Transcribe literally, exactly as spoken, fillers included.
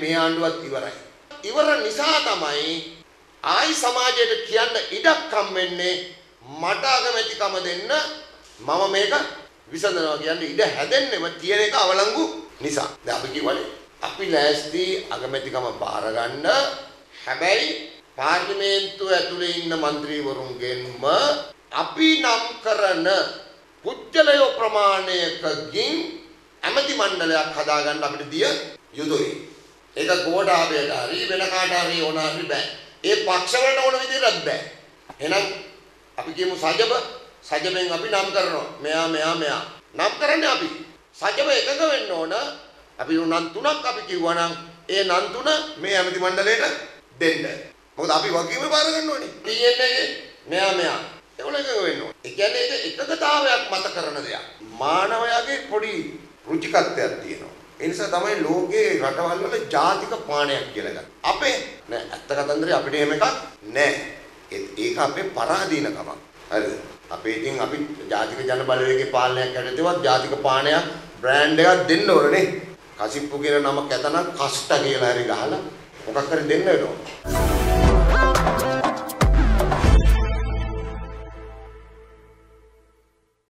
මේ ආණ්ඩුවත් ඉවරයි. ඉවර නිසා තමයි ආයි සමාජයට කියන්න ඉඩක් හම් වෙන්නේ මට අගමැතිකම දෙන්න මම මේක විසඳනවා කියන්නේ ඉඩ හැදෙන්නෙම තියෙන එක අවලංගු නිසා. දැන් අපි කියවනේ අපි ලෑස්ති අගමැතිකම බාර ගන්න. හැබැයි පාර්ලිමේන්තුව ඇතුලේ ඉන්න മന്ത്രിවරුන්ගෙන්ම අපි නම් කරන පුජ්‍යලය ප්‍රමාණයකකින් ඇමති මණ්ඩලයක් හදා ගන්න අපිට දිය යුතුයි. ඒක ගෝඨාභයට හරි වෙන කාට හරි ඕන හරි බෑ. ඒ පක්ෂවලට ඕන විදිහට බෑ. එහෙනම් අපි කියමු සජබ සජබෙන් අපි නම් කරනවා. මෙයා මෙයා මෙයා. නම් කරන්නේ අපි. සජබ එකක වෙන්න ඕන. අපි නම් තුනක් අපි කිව්වා නම් ඒ නම් තුන මේ ඇමති මණ්ඩලයට දෙන්න. මොකද අපි වගකීම බාර ගන්න ඕනේ. ටී එන් ඒ මෙයා මෙයා. ඒගොල්ලෝ එකක වෙන්න ඕනේ. ඒ කියන්නේ ඒක එකකතාවයක් මත කරන දෙයක්. මානවයාගේ පොඩි රුචිකත්වයක් තියෙනවා. ඒ නිසා තමයි ලෝකයේ රටවල් වල ජාතික පාණයක් කියලා ගන්න. අපේ නෑ ඇත්ත කතන්දරේ අපිට එහෙම එකක් නෑ. ඒක අපේ පරාදීනකමක්. හරිද? අපේ ඉතින් අපි ජාතික ජන බලවේගයේ පාලනයක් යටතේවත් ජාතික පාණයක් බ්‍රෑන්ඩ් එකක් දෙන්න ඕනේ. කසිප්පු කියන නම කැතනම් කෂ්ට කියලා හරි ගහලා මොකක් හරි දෙන්න වෙනවා.